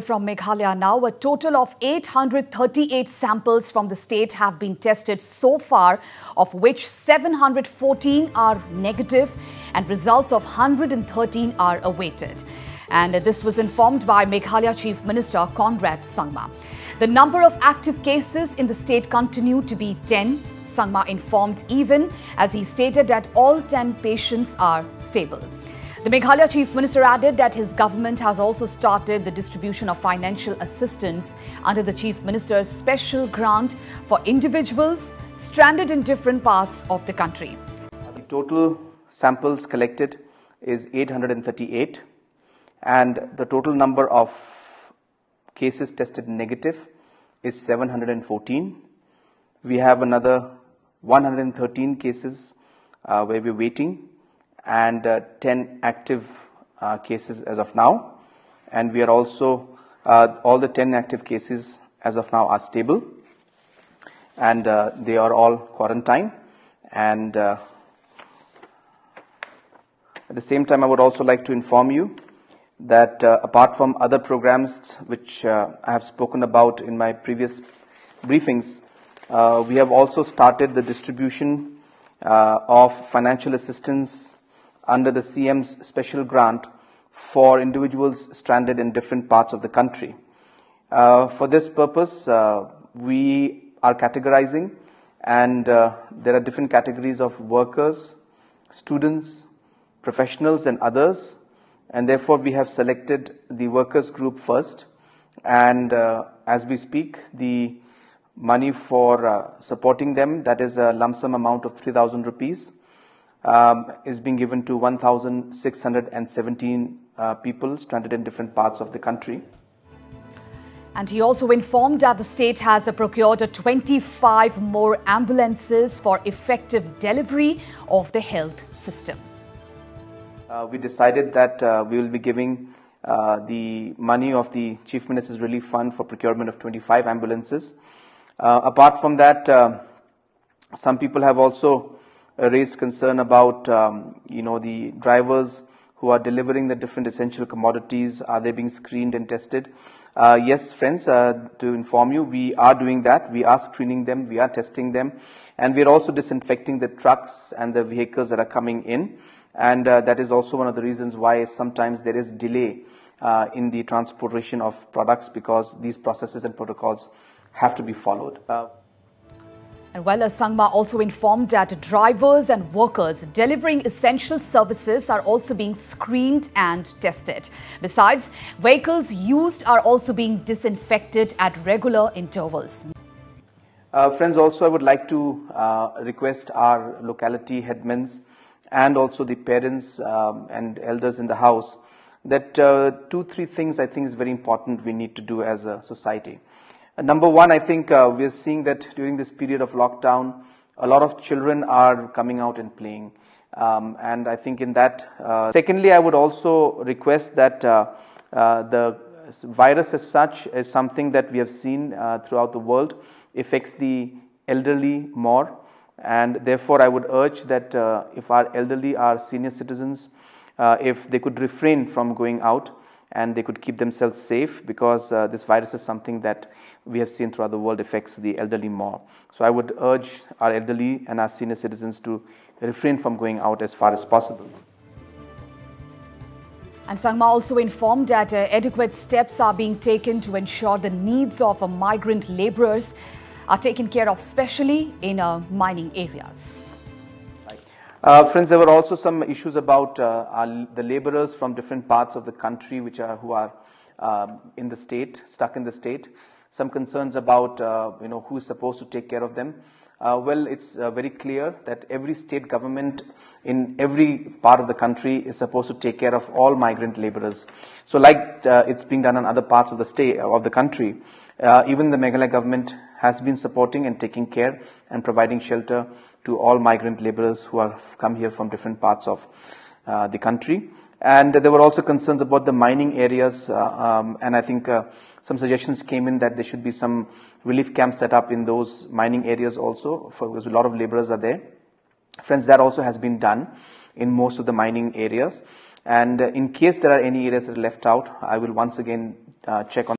From Meghalaya now, a total of 838 samples from the state have been tested so far, of which 714 are negative and results of 113 are awaited. And this was informed by Meghalaya Chief Minister Conrad Sangma. The number of active cases in the state continue to be 10. Sangma informed even as he stated that all 10 patients are stable. The Meghalaya Chief Minister added that his government has also started the distribution of financial assistance under the Chief Minister's special grant for individuals stranded in different parts of the country. The total samples collected is 838 and the total number of cases tested negative is 714. We have another 113 cases where we're waiting, and 10 active cases as of now, and we are also all the 10 active cases as of now are stable, and they are all quarantined. And at the same time, I would also like to inform you that apart from other programs which I have spoken about in my previous briefings, we have also started the distribution of financial assistance under the CM's special grant for individuals stranded in different parts of the country. For this purpose, we are categorizing, and there are different categories of workers, students, professionals and others, and therefore we have selected the workers group first, and as we speak the money for supporting them, that is a lump sum amount of 3,000 rupees. Is being given to 1,617 people stranded in different parts of the country. And he also informed that the state has procured 25 more ambulances for effective delivery of the health system. We decided that we will be giving the money of the Chief Minister's Relief Fund for procurement of 25 ambulances. Apart from that, some people have also raised concern about the drivers who are delivering the different essential commodities. Are they being screened and tested? Yes, friends, to inform you, we are doing that. We are screening them, we are testing them, and we are also disinfecting the trucks and the vehicles that are coming in, and that is also one of the reasons why sometimes there is delay in the transportation of products, because these processes and protocols have to be followed. And well, Sangma also informed that drivers and workers delivering essential services are also being screened and tested. Besides, vehicles used are also being disinfected at regular intervals. Friends, also I would like to request our locality headmen and also the parents and elders in the house that two or three things I think is very important we need to do as a society. Number one, I think we are seeing that during this period of lockdown, a lot of children are coming out and playing. And I think in that, secondly, I would also request that the virus as such is something that we have seen throughout the world, affects the elderly more. And therefore, I would urge that if our elderly are senior citizens, if they could refrain from going out, and they could keep themselves safe, because this virus is something that we have seen throughout the world affects the elderly more. So I would urge our elderly and our senior citizens to refrain from going out as far as possible. And Sangma also informed that adequate steps are being taken to ensure the needs of migrant labourers are taken care of, especially in mining areas. Friends, there were also some issues about the laborers from different parts of the country which are in the state, stuck in the state. Some concerns about who is supposed to take care of them. Well, it's very clear that every state government in every part of the country is supposed to take care of all migrant laborers. So, like it's being done in other parts of the state of the country, even the Meghalaya government has been supporting and taking care and providing shelter to all migrant laborers who have come here from different parts of the country. And there were also concerns about the mining areas, and I think some suggestions came in that there should be some relief camps set up in those mining areas also, because a lot of laborers are there. Friends, that also has been done in most of the mining areas. And in case there are any areas that are left out, I will once again check on